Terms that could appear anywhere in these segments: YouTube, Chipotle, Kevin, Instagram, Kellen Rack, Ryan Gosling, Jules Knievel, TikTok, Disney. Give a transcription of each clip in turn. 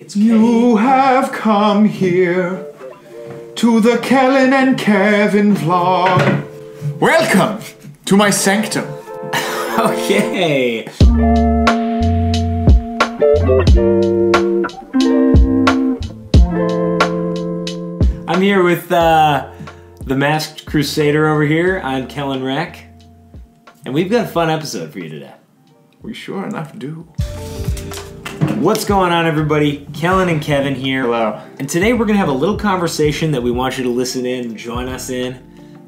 It's you Kevin. Have come here to the Kellen and Kevin vlog. Welcome to my sanctum. Okay. I'm here with the Masked Crusader over here. I'm Kellen Rack. And we've got a fun episode for you today. We sure enough do. What's going on, everybody? Kellen and Kevin here. Hello. And today we're gonna have a little conversation that we want you to listen in and join us in.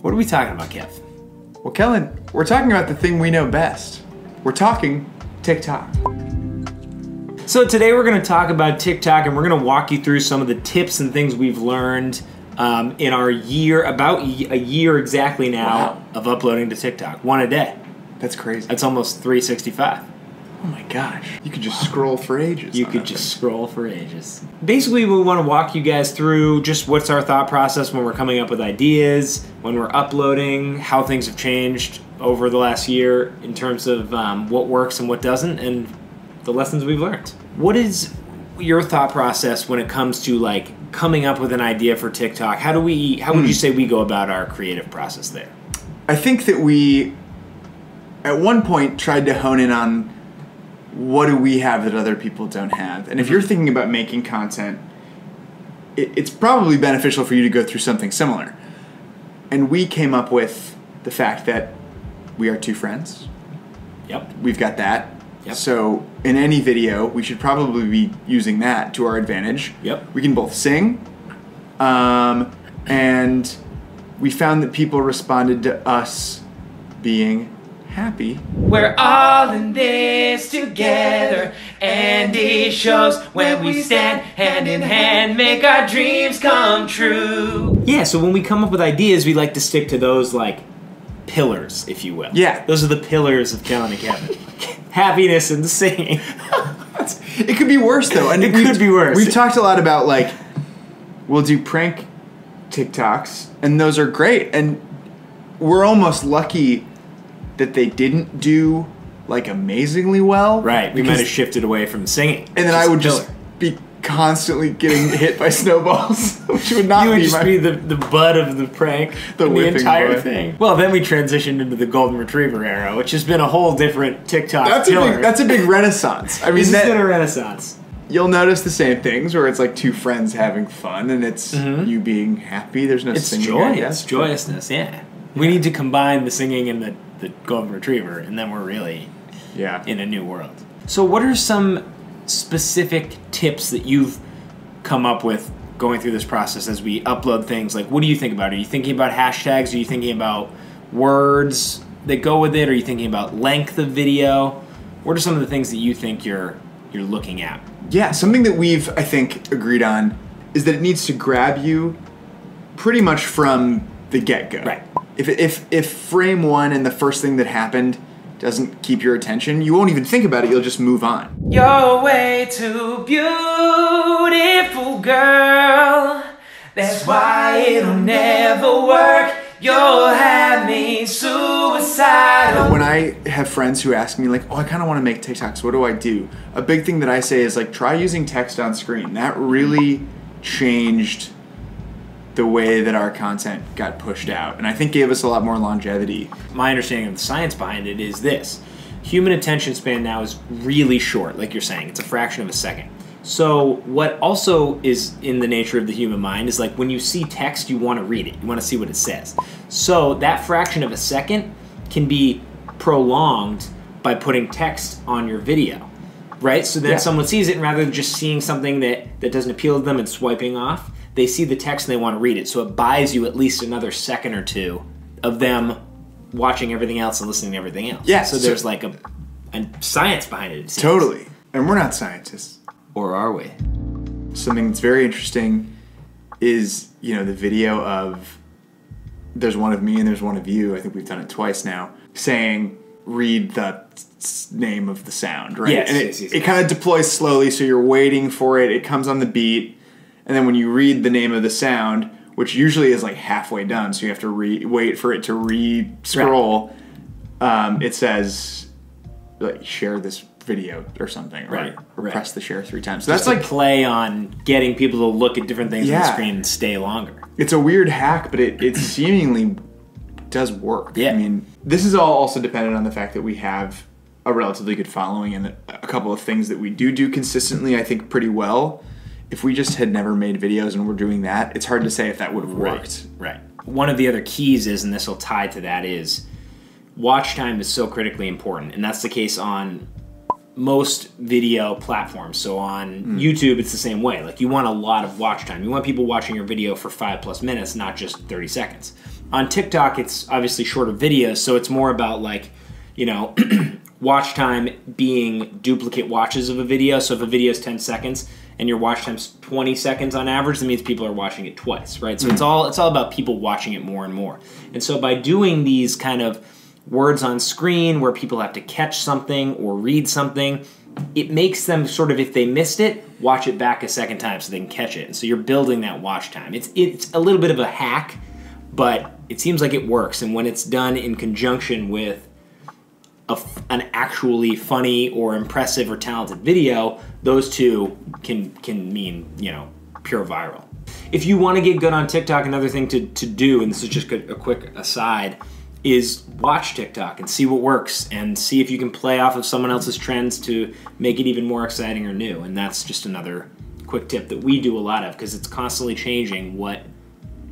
What are we talking about, Kev? Well, Kellen, we're talking about the thing we know best. We're talking TikTok. So today we're gonna talk about TikTok, and we're gonna walk you through some of the tips and things we've learned in our year, about a year exactly now, wow, of uploading to TikTok. One a day. That's crazy. That's almost 365. Oh my gosh. You could just scroll for ages. You could just scroll for ages. Basically, we want to walk you guys through just what's our thought process when we're coming up with ideas, when we're uploading, how things have changed over the last year in terms of what works and what doesn't, and the lessons we've learned. What is your thought process when it comes to like coming up with an idea for TikTok? How do we, how would you say we go about our creative process there? I think that we, at one point, tried to hone in on what do we have that other people don't have. And if you're thinking about making content, it's probably beneficial for you to go through something similar. And we came up with the fact that we are two friends. Yep. We've got that. Yep. So in any video, we should probably be using that to our advantage. Yep. We can both sing. And we found that people responded to us being happy. We're all in this together, and it shows when we stand hand in hand, make our dreams come true. Yeah, so when we come up with ideas, we like to stick to those like pillars, if you will. Yeah. Those are the pillars of Kellen and Kevin. Happiness and singing. It could be worse though. And it could be worse. We've talked a lot about like, we'll do prank TikToks, and those are great. And we're almost lucky that they didn't do like amazingly well. Right, we might have shifted away from singing. And then I would just be constantly getting hit by snowballs, which would not be my... You would just be the butt of the prank, the entire thing. Well, then we transitioned into the Golden Retriever era, which has been a whole different TikTok killer. That's a big renaissance. I mean, this has been a renaissance. You'll notice the same things where it's like two friends having fun, and it's you being happy. There's no singing. It's joy, it's joyousness, yeah. We need to combine the singing and the Golden Retriever, and then we're really in a new world. So what are some specific tips that you've come up with going through this process as we upload things? Like, what do you think about? Are you thinking about hashtags? Are you thinking about words that go with it? Are you thinking about length of video? What are some of the things that you think you're looking at? Yeah, something that we've, I think, agreed on is that it needs to grab you pretty much from the get-go. Right. If frame one and the first thing that happened doesn't keep your attention, you won't even think about it, you'll just move on. You're way too beautiful, girl. That's why it'll never work. You'll have me suicidal. When I have friends who ask me like, oh, I kind of want to make TikToks, what do I do? A big thing that I say is like, try using text on screen. That really changed the way that our content got pushed out, and I think gave us a lot more longevity. My understanding of the science behind it is this. Human attention span now is really short, like you're saying. It's a fraction of a second. So what also is in the nature of the human mind is like when you see text, you want to read it. You want to see what it says. So that fraction of a second can be prolonged by putting text on your video, right? So then someone sees it, and rather than just seeing something that doesn't appeal to them and swiping off, they see the text and they want to read it, so it buys you at least another second or two of them watching everything else and listening to everything else. Yeah. So there's like a science behind it. Totally. And we're not scientists. Or are we? Something that's very interesting is, you know, the video of, there's one of me and there's one of you, I think we've done it twice now, saying, read the name of the sound, right? Yes, and it kind of deploys slowly, so you're waiting for it, it comes on the beat. And then when you read the name of the sound, which usually is like halfway done, so you have to wait for it to re-scroll, it says, like, share this video or something, right? Or right. Press the share 3 times. So that's like play on getting people to look at different things on the screen and stay longer. It's a weird hack, but it seemingly does work. Yeah. I mean, this is all also dependent on the fact that we have a relatively good following and a couple of things that we do consistently, I think, pretty well. If we just had never made videos and we're doing that, it's hard to say if that would have worked. Right. One of the other keys is, and this will tie to that, is watch time is so critically important. And that's the case on most video platforms. So on YouTube, it's the same way. Like, you want a lot of watch time. You want people watching your video for 5+ minutes, not just 30 seconds. On TikTok, it's obviously shorter videos. So it's more about, like, you know, watch time being duplicate watches of a video. So if a video is 10 seconds, and your watch time's 20 seconds on average, that means people are watching it twice, right? So it's all about people watching it more and more. And so by doing these kind of words on screen where people have to catch something or read something, it makes them sort of, if they missed it, watch it back a second time so they can catch it. And so you're building that watch time. It's a little bit of a hack, but it seems like it works. And when it's done in conjunction with an actually funny or impressive or talented video, those two can mean, you know, pure viral. If you want to get good on TikTok, another thing to do, and this is just a quick aside, is watch TikTok and see what works and see if you can play off of someone else's trends to make it even more exciting or new. And that's just another quick tip that we do a lot of, because it's constantly changing what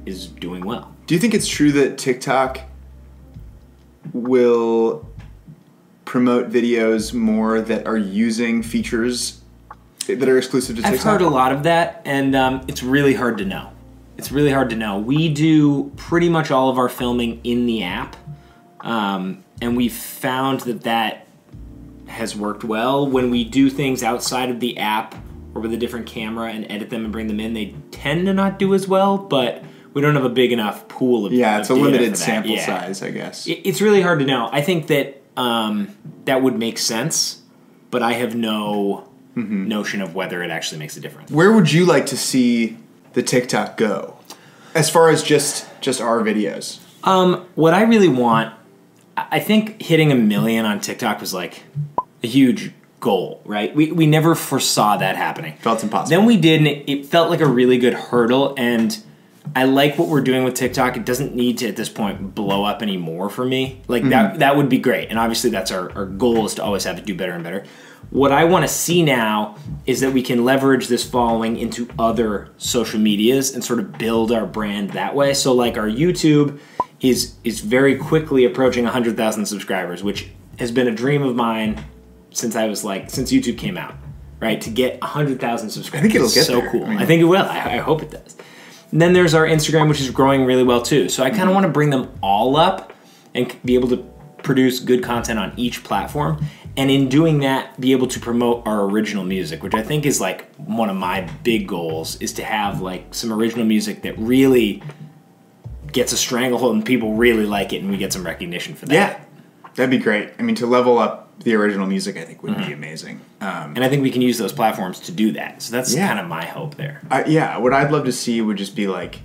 is doing well. Do you think it's true that TikTok will promote videos more that are using features that are exclusive to TikTok? I've heard a lot of that, and it's really hard to know. It's really hard to know. We do pretty much all of our filming in the app, and we've found that that has worked well. When we do things outside of the app or with a different camera and edit them and bring them in, they tend to not do as well, but we don't have a big enough pool of data. Yeah, it's a limited sample size, I guess. It's really hard to know. I think that that would make sense, but I have no notion of whether it actually makes a difference. Where would you like to see the TikTok go, as far as just our videos? What I really want, I think hitting 1 million on TikTok was like a huge goal, right? We never foresaw that happening. Felt impossible. Then we did, and it felt like a really good hurdle, and I like what we're doing with TikTok. It doesn't need to, at this point, blow up anymore for me. Like, that would be great. And obviously that's our goal, is to always have to do better and better. What I want to see now is that we can leverage this following into other social medias and sort of build our brand that way. So, like, our YouTube is very quickly approaching 100,000 subscribers, which has been a dream of mine since I was like, since YouTube came out, right? To get 100,000 subscribers. I think it'll get so there. Cool. I think it will. I hope it does. And then there's our Instagram, which is growing really well too. So I kind of want to bring them all up and be able to produce good content on each platform. And in doing that, be able to promote our original music, which I think is like one of my big goals, is to have like some original music that really gets a stranglehold and people really like it and we get some recognition for that. Yeah, that'd be great. I mean, to level up the original music, I think, would be amazing. And I think we can use those platforms to do that. So that's kind of my hope there. Yeah, what I'd love to see would just be, like,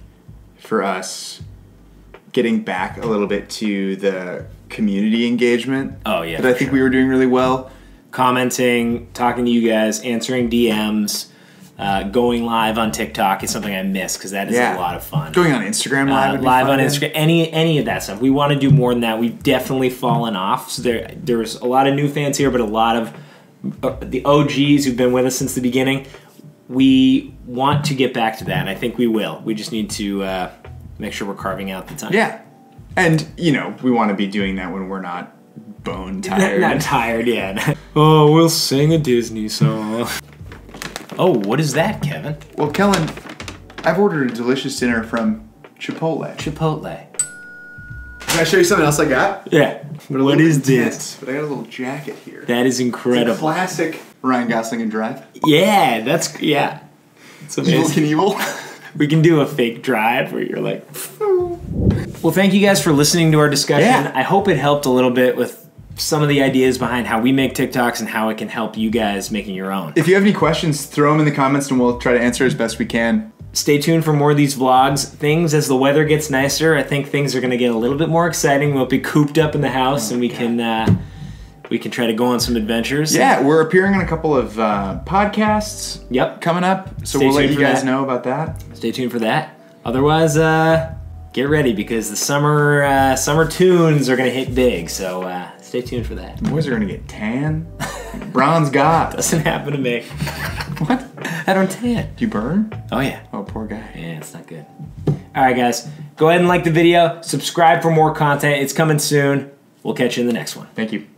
for us, getting back a little bit to the community engagement. Oh, yeah. That I think we were doing really well. Commenting, talking to you guys, answering DMs, going live on TikTok is something I miss, because that is a lot of fun. Going on Instagram live would be live fun, on Instagram, any of that stuff. We want to do more than that. We've definitely fallen off. So there's a lot of new fans here, but a lot of the OGs who've been with us since the beginning. We want to get back to that, and I think we will. We just need to make sure we're carving out the time. Yeah, and you know, we want to be doing that when we're not bone tired. Not tired yet. Oh, we'll sing a Disney song. Oh, what is that, Kevin? Well, Kellen, I've ordered a delicious dinner from Chipotle. Chipotle. Can I show you something else I got? Yeah. What is this? But I got a little jacket here. That is incredible. It's a classic Ryan Gosling and Drive. Yeah, that's, yeah. It's amazing. Jules Knievel. We can do a fake drive where you're like, Well, thank you guys for listening to our discussion. Yeah. I hope it helped a little bit with some of the ideas behind how we make TikToks and how it can help you guys making your own. If you have any questions, throw them in the comments and we'll try to answer as best we can. Stay tuned for more of these vlogs. Things, as the weather gets nicer, I think things are going to get a little bit more exciting. We'll be cooped up in the house and we can we can try to go on some adventures. Yeah, we're appearing on a couple of podcasts. Yep, coming up. So we'll let you guys know about that. Stay tuned for that. Otherwise, get ready because the summer tunes are gonna hit big. So stay tuned for that. Boys are gonna get tan. Bronze God doesn't happen to me. What? I don't tan. Do you burn? Oh yeah. Oh poor guy. Yeah, it's not good. All right, guys, go ahead and like the video. Subscribe for more content. It's coming soon. We'll catch you in the next one. Thank you.